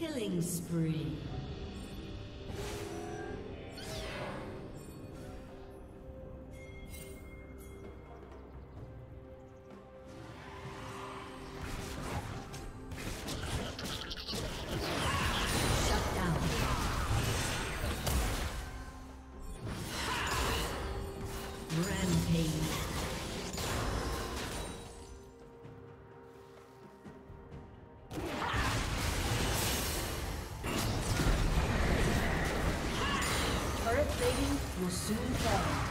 Killing spree. plating will soon fall.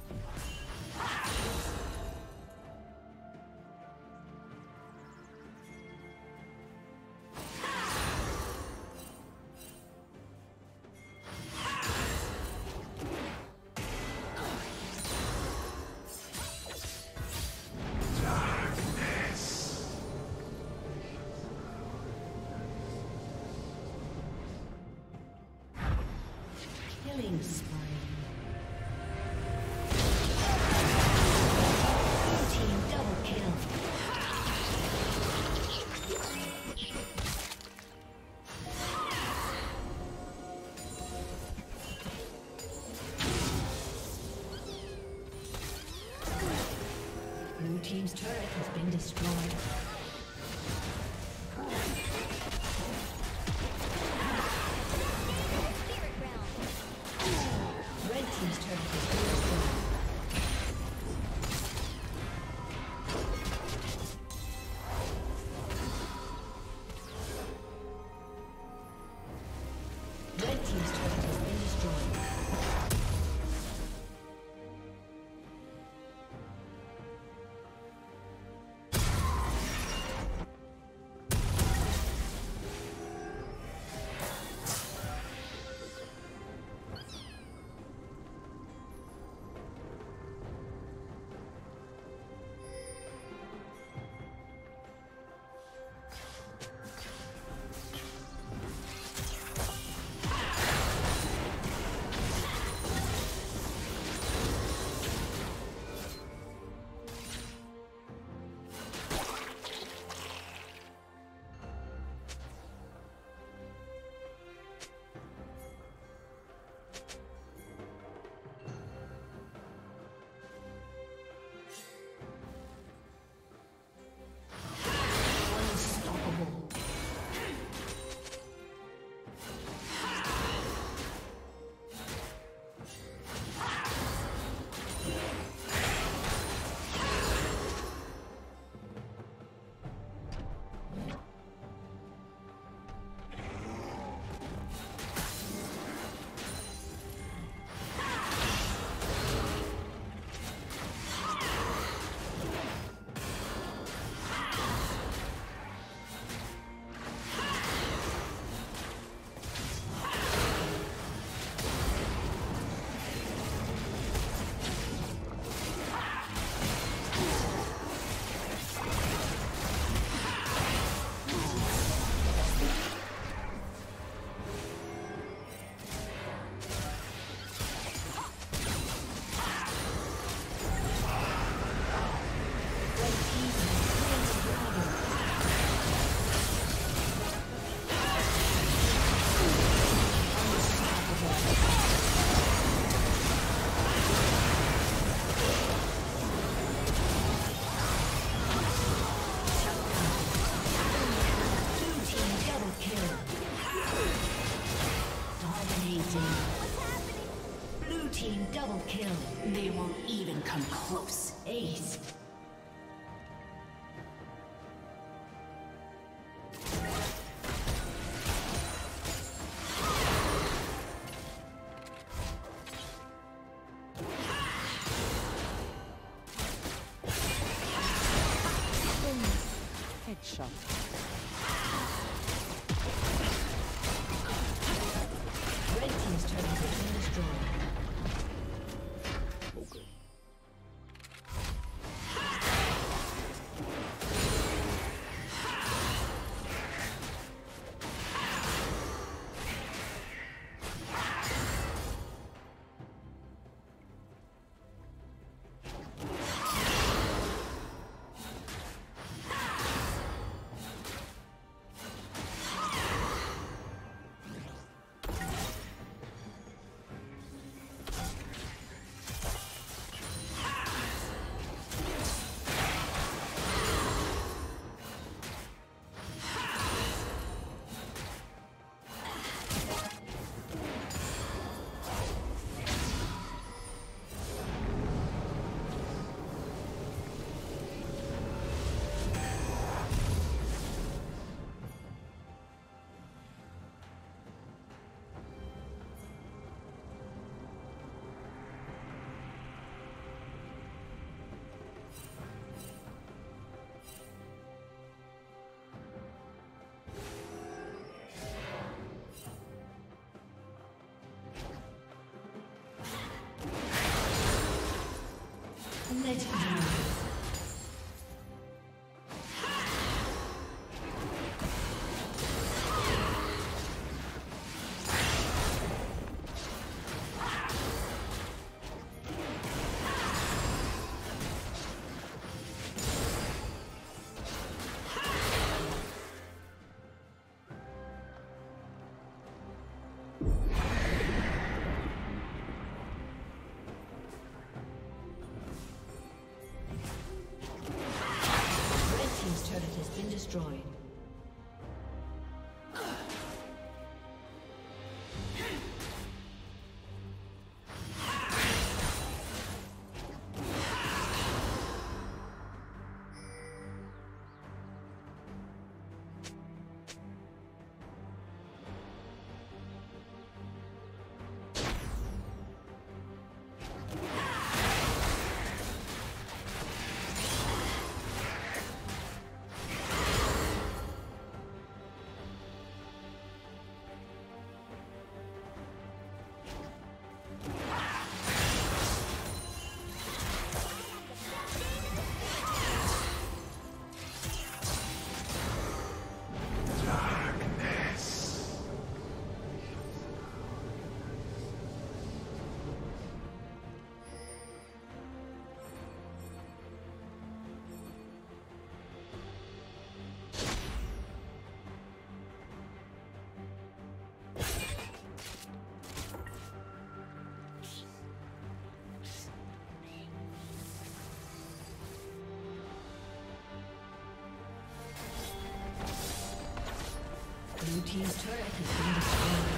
Team's turret has been destroyed. Blue team double kill. They won't even come close. Ace. Destroyed. Blue team's turret has been destroyed.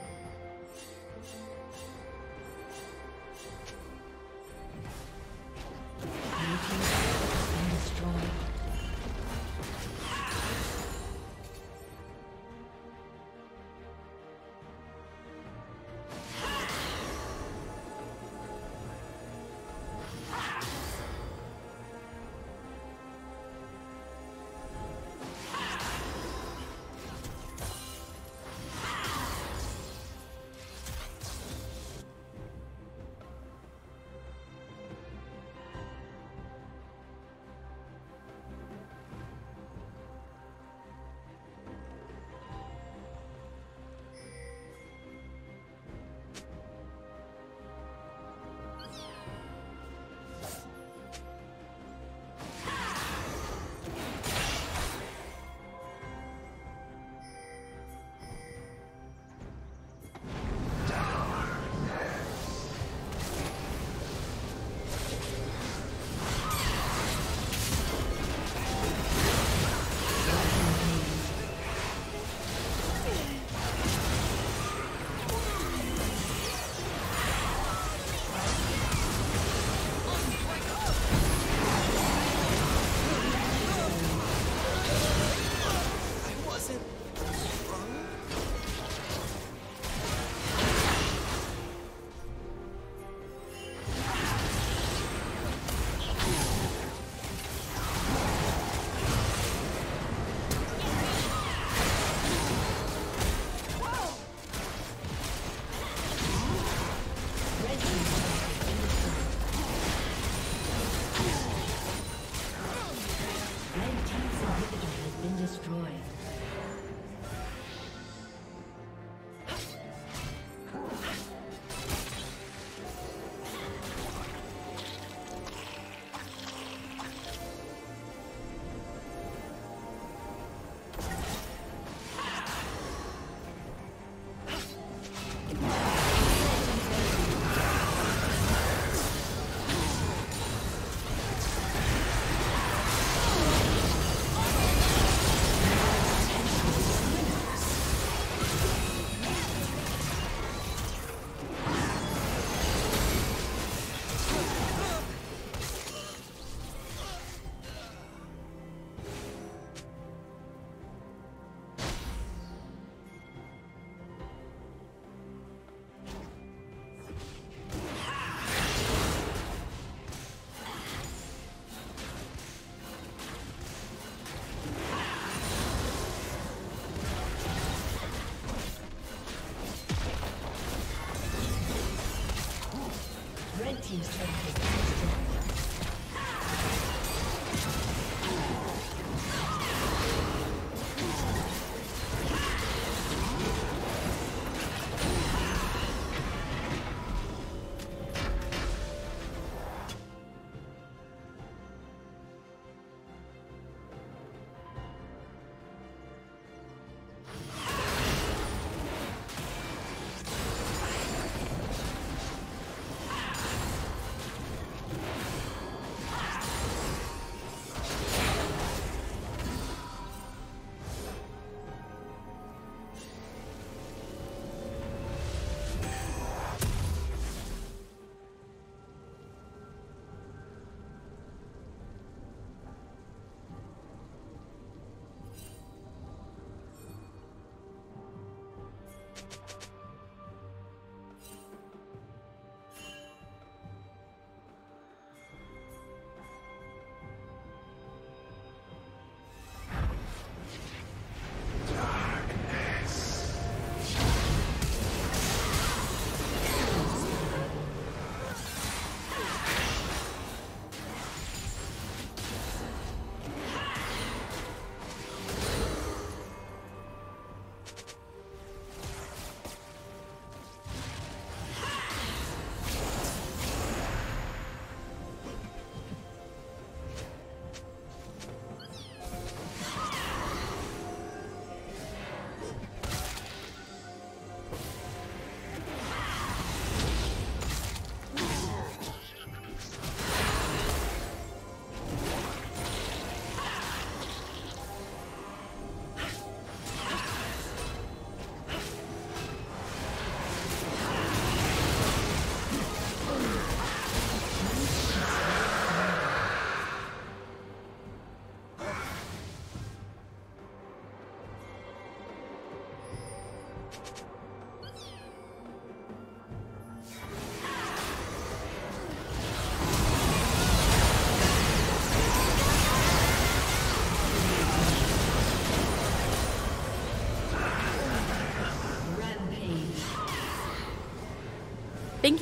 Thank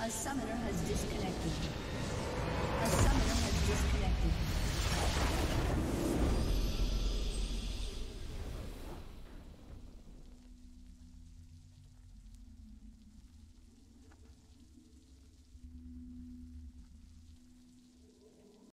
A summoner has disconnected. A summoner has disconnected.